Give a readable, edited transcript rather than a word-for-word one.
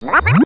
What?